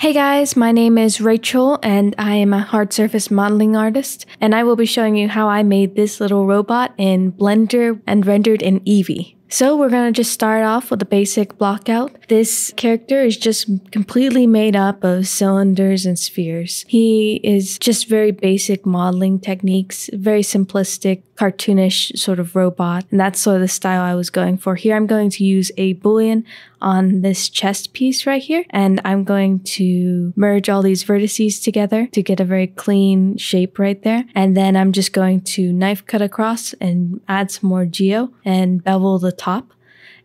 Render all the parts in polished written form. Hey guys, my name is Rachel and I am a hard surface modeling artist, and I will be showing you how I made this little robot in Blender and rendered in Eevee. So we're gonna just start off with a basic block out. This character is just completely made up of cylinders and spheres. He is just very basic modeling techniques, very simplistic, cartoonish sort of robot, and that's sort of the style I was going for. Here I'm going to use a Boolean on this chest piece right here, and I'm going to merge all these vertices together to get a very clean shape right there, and then I'm just going to knife cut across and add some more geo and bevel the top,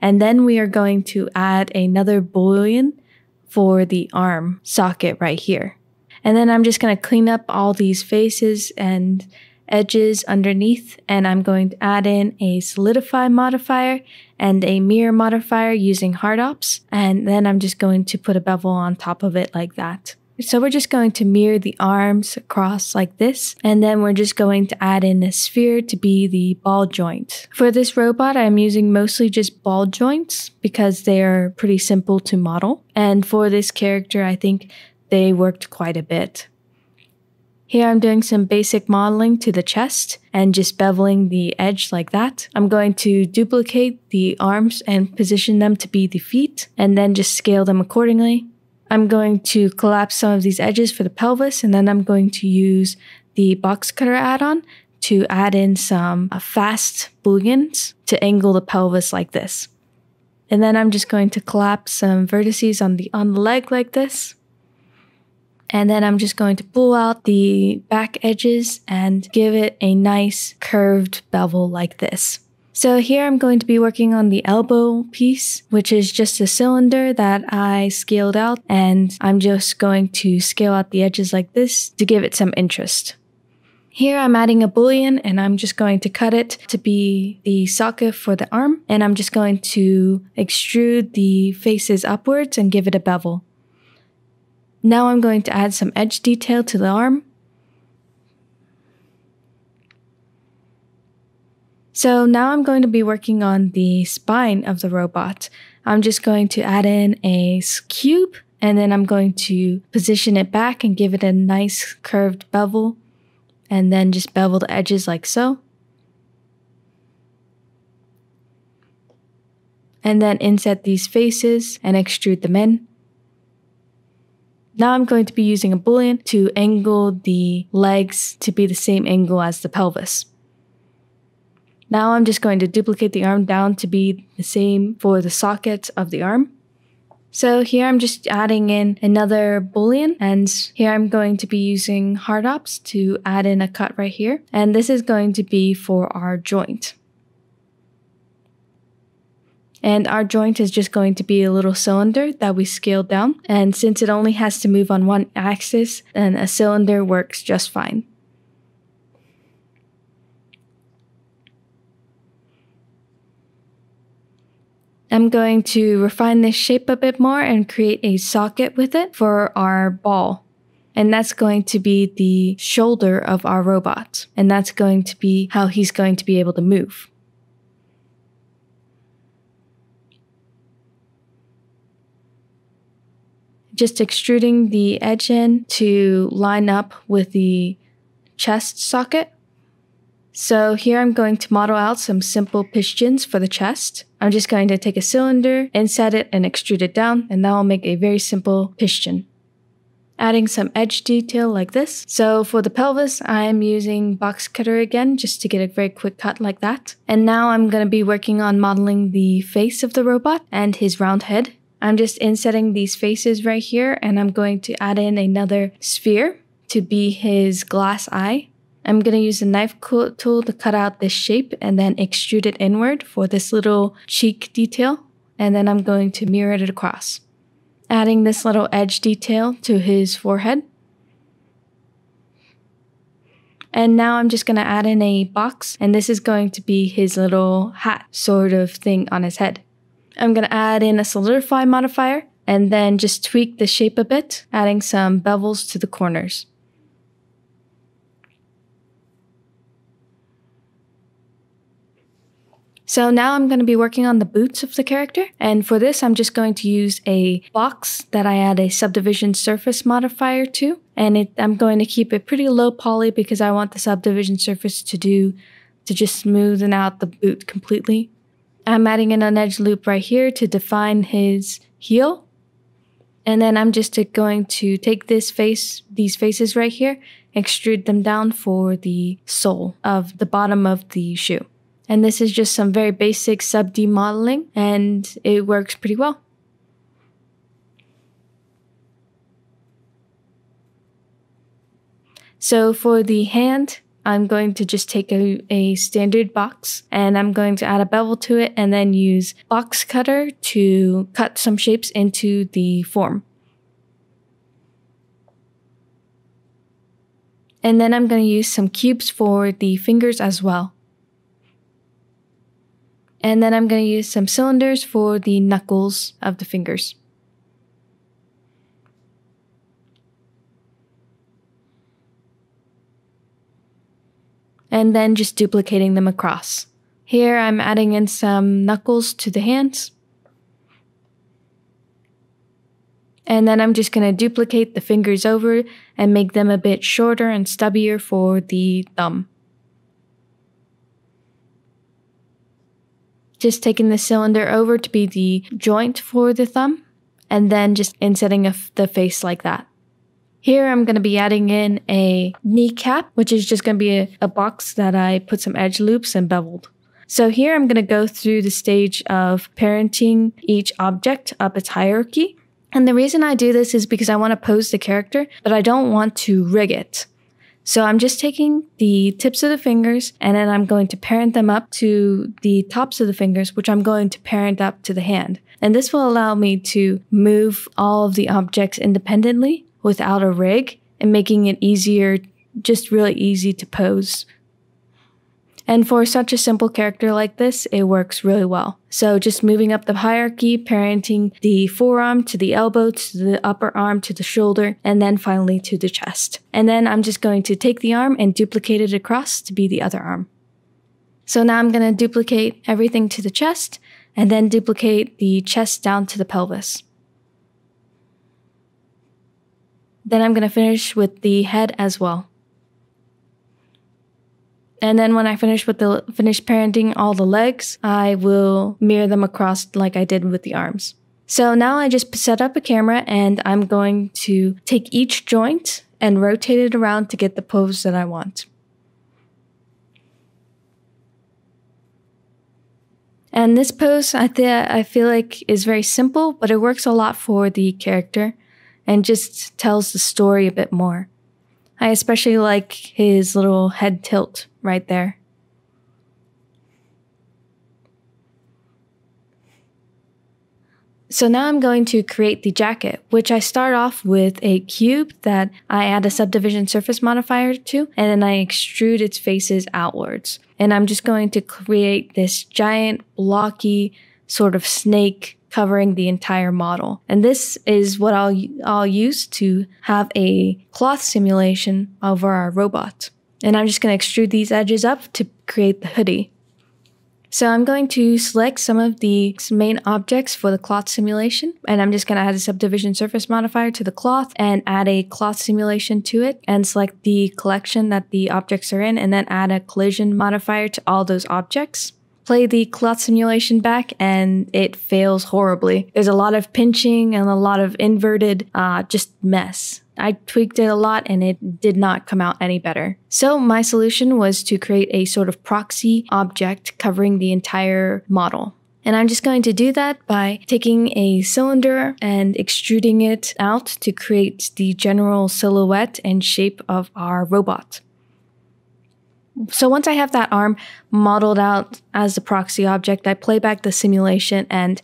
and then we are going to add another Boolean for the arm socket right here, and then I'm just going to clean up all these faces and edges underneath, and I'm going to add in a solidify modifier and a mirror modifier using hard ops, and then I'm just going to put a bevel on top of it like that. So we're just going to mirror the arms across like this, and then we're just going to add in a sphere to be the ball joint. For this robot, I'm using mostly just ball joints because they are pretty simple to model, and for this character, I think they worked quite a bit. Here I'm doing some basic modeling to the chest and just beveling the edge like that. I'm going to duplicate the arms and position them to be the feet and then just scale them accordingly. I'm going to collapse some of these edges for the pelvis, and then I'm going to use the box cutter add-on to add in some fast booleans to angle the pelvis like this. And then I'm just going to collapse some vertices on the leg like this. And then I'm just going to pull out the back edges and give it a nice curved bevel like this. So here I'm going to be working on the elbow piece, which is just a cylinder that I scaled out, and I'm just going to scale out the edges like this to give it some interest. Here I'm adding a Boolean, and I'm just going to cut it to be the socket for the arm, and I'm just going to extrude the faces upwards and give it a bevel. Now I'm going to add some edge detail to the arm. So now I'm going to be working on the spine of the robot. I'm just going to add in a cube, and then I'm going to position it back and give it a nice curved bevel, and then just bevel the edges like so. And then inset these faces and extrude them in. Now I'm going to be using a Boolean to angle the legs to be the same angle as the pelvis. Now I'm just going to duplicate the arm down to be the same for the socket of the arm. So here I'm just adding in another Boolean, and here I'm going to be using hard ops to add in a cut right here. And this is going to be for our joint. And our joint is just going to be a little cylinder that we scaled down. And since it only has to move on one axis, then a cylinder works just fine. I'm going to refine this shape a bit more and create a socket with it for our ball. And that's going to be the shoulder of our robot. And that's going to be how he's going to be able to move. Just extruding the edge in to line up with the chest socket. So here I'm going to model out some simple pistons for the chest. I'm just going to take a cylinder, inset it, and extrude it down, and that will make a very simple piston. Adding some edge detail like this. So for the pelvis, I'm using box cutter again just to get a very quick cut like that. And now I'm going to be working on modeling the face of the robot and his round head. I'm just insetting these faces right here, and I'm going to add in another sphere to be his glass eye. I'm going to use a knife tool to cut out this shape and then extrude it inward for this little cheek detail, and then I'm going to mirror it across. Adding this little edge detail to his forehead. And now I'm just going to add in a box, and this is going to be his little hat sort of thing on his head. I'm going to add in a solidify modifier and then just tweak the shape a bit, adding some bevels to the corners. So now I'm going to be working on the boots of the character, and for this I'm just going to use a box that I add a subdivision surface modifier to, and I'm going to keep it pretty low poly because I want the subdivision surface to just smoothen out the boot completely. I'm adding in an edge loop right here to define his heel, and then I'm just going to take these faces right here, extrude them down for the sole of the bottom of the shoe. And this is just some very basic sub-D modeling, and it works pretty well. So for the hand, I'm going to just take a standard box, and I'm going to add a bevel to it and then use box cutter to cut some shapes into the form. And then I'm going to use some cubes for the fingers as well. And then I'm going to use some cylinders for the knuckles of the fingers. And then just duplicating them across. Here I'm adding in some knuckles to the hands. And then I'm just going to duplicate the fingers over and make them a bit shorter and stubbier for the thumb. Just taking the cylinder over to be the joint for the thumb, and then just insetting the face like that. Here I'm going to be adding in a kneecap, which is just going to be a box that I put some edge loops and beveled. So here I'm going to go through the stage of parenting each object up its hierarchy. And the reason I do this is because I want to pose the character, but I don't want to rig it. So I'm just taking the tips of the fingers, and then I'm going to parent them up to the tops of the fingers, which I'm going to parent up to the hand. And this will allow me to move all of the objects independently without a rig, and making it easier, just really easy to pose. And for such a simple character like this, it works really well. So just moving up the hierarchy, parenting the forearm to the elbow, to the upper arm, to the shoulder, and then finally to the chest. And then I'm just going to take the arm and duplicate it across to be the other arm. So now I'm going to duplicate everything to the chest, and then duplicate the chest down to the pelvis. Then I'm going to finish with the head as well. And then when I finish with the parenting all the legs, I will mirror them across like I did with the arms. So now I just set up a camera, and I'm going to take each joint and rotate it around to get the pose that I want. And this pose I feel like is very simple, but it works a lot for the character and just tells the story a bit more. I especially like his little head tilt right there. So now I'm going to create the jacket, which I start off with a cube that I add a subdivision surface modifier to, and then I extrude its faces outwards. And I'm just going to create this giant blocky sort of snake covering the entire model. And this is what I'll use to have a cloth simulation over our robot. And I'm just going to extrude these edges up to create the hoodie. So I'm going to select some of the main objects for the cloth simulation, and I'm just going to add a subdivision surface modifier to the cloth and add a cloth simulation to it, and select the collection that the objects are in, and then add a collision modifier to all those objects. Play the cloth simulation back, and it fails horribly. There's a lot of pinching and a lot of inverted just mess. I tweaked it a lot, and it did not come out any better. So my solution was to create a sort of proxy object covering the entire model. And I'm just going to do that by taking a cylinder and extruding it out to create the general silhouette and shape of our robot. So once I have that arm modeled out as the proxy object, I play back the simulation, and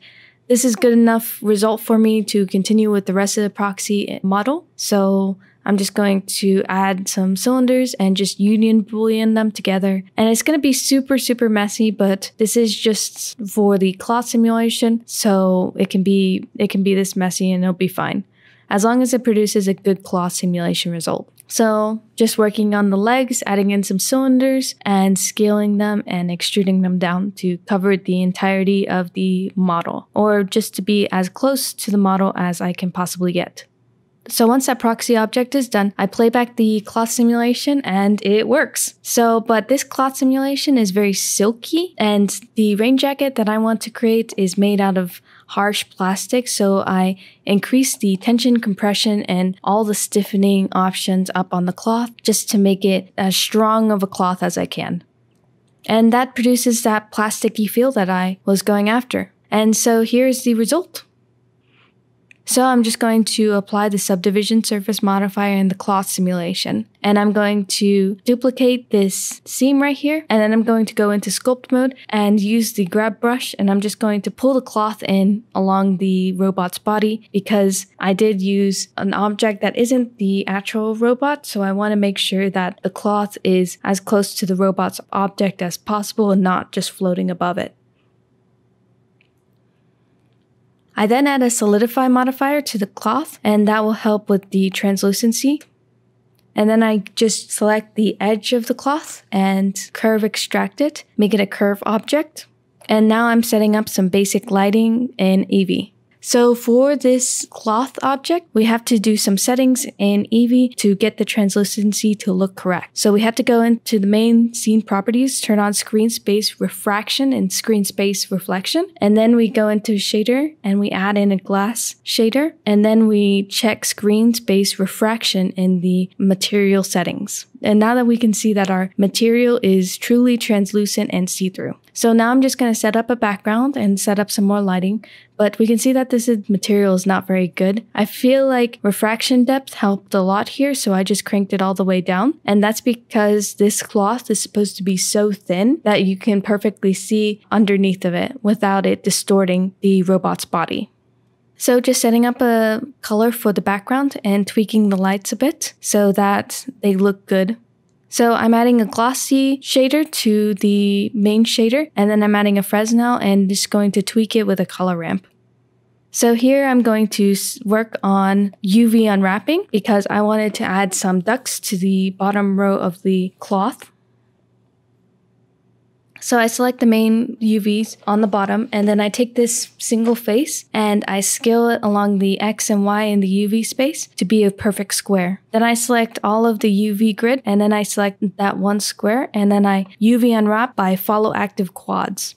this is good enough result for me to continue with the rest of the proxy model. So I'm just going to add some cylinders and just union boolean them together. And it's going to be super messy, but this is just for the cloth simulation, so it can be this messy and it'll be fine, as long as it produces a good cloth simulation result. So just working on the legs, adding in some cylinders and scaling them and extruding them down to cover the entirety of the model, or just to be as close to the model as I can possibly get. So once that proxy object is done, I play back the cloth simulation and it works. So, but this cloth simulation is very silky, and the rain jacket that I want to create is made out of harsh plastic. So I increase the tension, compression, and all the stiffening options up on the cloth just to make it as strong of a cloth as I can. And that produces that plasticky feel that I was going after. And so here's the result. So I'm just going to apply the subdivision surface modifier in the cloth simulation. And I'm going to duplicate this seam right here. And then I'm going to go into sculpt mode and use the grab brush. And I'm just going to pull the cloth in along the robot's body, because I did use an object that isn't the actual robot. So I want to make sure that the cloth is as close to the robot's object as possible and not just floating above it. I then add a solidify modifier to the cloth, and that will help with the translucency. And then I just select the edge of the cloth and curve extract it, make it a curve object. And now I'm setting up some basic lighting in Eevee. So for this cloth object, we have to do some settings in Eevee to get the translucency to look correct. So we have to go into the main scene properties, turn on screen space refraction and screen space reflection. And then we go into shader and we add in a glass shader. And then we check screen space refraction in the material settings. And now that we can see that our material is truly translucent and see-through. So now I'm just going to set up a background and set up some more lighting. But we can see that this material is not very good. I feel like refraction depth helped a lot here, so I just cranked it all the way down. And that's because this cloth is supposed to be so thin that you can perfectly see underneath of it without it distorting the robot's body. So just setting up a color for the background and tweaking the lights a bit so that they look good. So I'm adding a glossy shader to the main shader, and then I'm adding a Fresnel and just going to tweak it with a color ramp. So here I'm going to work on UV unwrapping because I wanted to add some ducts to the bottom row of the cloth. So I select the main UVs on the bottom, and then I take this single face and I scale it along the X and Y in the UV space to be a perfect square. Then I select all of the UV grid, and then I select that one square, and then I UV unwrap by follow active quads.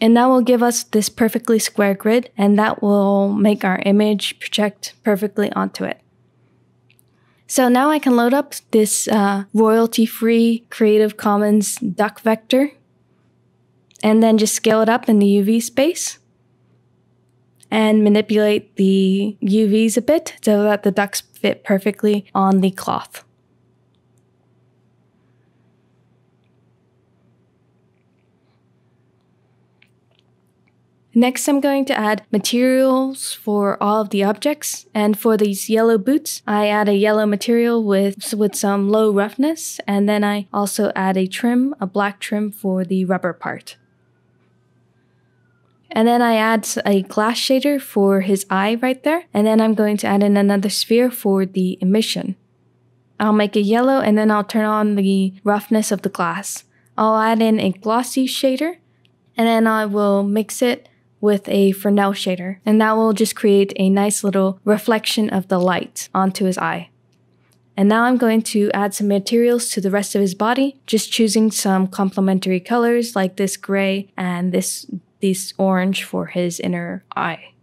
And that will give us this perfectly square grid, and that will make our image project perfectly onto it. So now I can load up this royalty-free Creative Commons duck vector and then just scale it up in the UV space and manipulate the UVs a bit so that the ducks fit perfectly on the cloth. Next, I'm going to add materials for all of the objects, and for these yellow boots, I add a yellow material with some low roughness, and then I also add a trim, a black trim for the rubber part. And then I add a glass shader for his eye right there, and then I'm going to add in another sphere for the emission. I'll make it yellow, and then I'll turn on the roughness of the glass. I'll add in a glossy shader, and then I will mix it with a Fresnel shader, and that will just create a nice little reflection of the light onto his eye. And now I'm going to add some materials to the rest of his body, just choosing some complementary colors like this gray and this orange for his inner eye.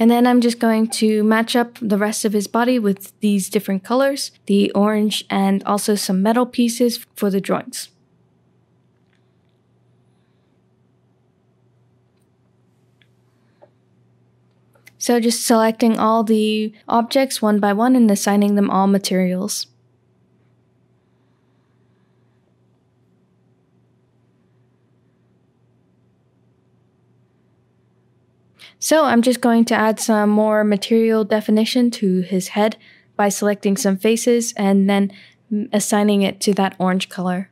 And then I'm just going to match up the rest of his body with these different colors, the orange and also some metal pieces for the joints. So just selecting all the objects one by one and assigning them all materials. So I'm just going to add some more material definition to his head by selecting some faces and then assigning it to that orange color.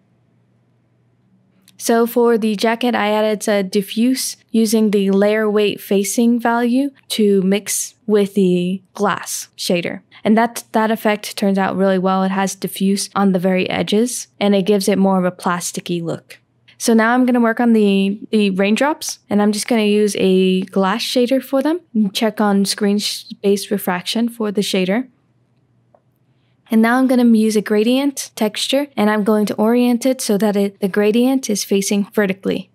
So for the jacket, I added a diffuse using the layer weight facing value to mix with the glass shader. And that effect turns out really well. It has diffuse on the very edges and it gives it more of a plasticky look. So now I'm going to work on the raindrops, and I'm just going to use a glass shader for them. Check on screen space refraction for the shader. And now I'm going to use a gradient texture, and I'm going to orient it so that the gradient is facing vertically.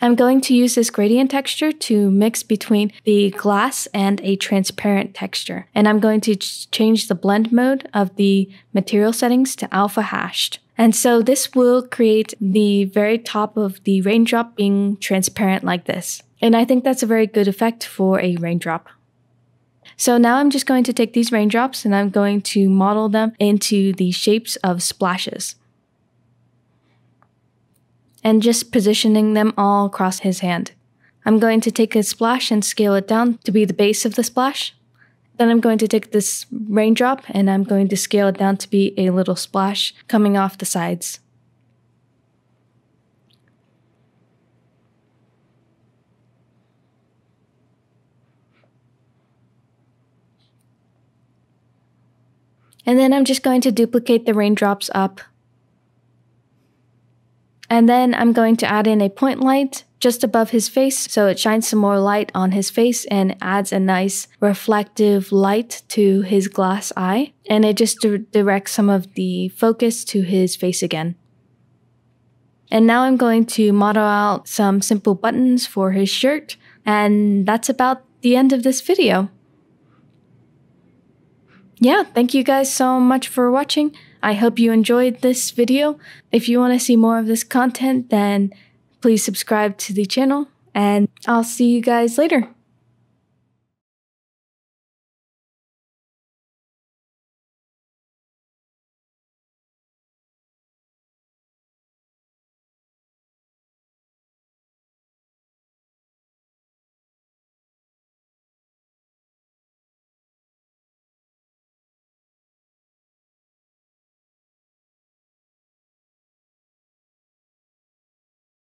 I'm going to use this gradient texture to mix between the glass and a transparent texture. And I'm going to change the blend mode of the material settings to alpha hashed. And so this will create the very top of the raindrop being transparent like this. And I think that's a very good effect for a raindrop. So now I'm just going to take these raindrops and I'm going to model them into the shapes of splashes. And just positioning them all across his hand. I'm going to take a splash and scale it down to be the base of the splash. Then I'm going to take this raindrop and I'm going to scale it down to be a little splash coming off the sides. And then I'm just going to duplicate the raindrops up. And then I'm going to add in a point light just above his face so it shines some more light on his face and adds a nice reflective light to his glass eye. And it just directs some of the focus to his face again. And now I'm going to model out some simple buttons for his shirt. And that's about the end of this video. Yeah, thank you guys so much for watching. I hope you enjoyed this video. If you want to see more of this content, then please subscribe to the channel, and I'll see you guys later.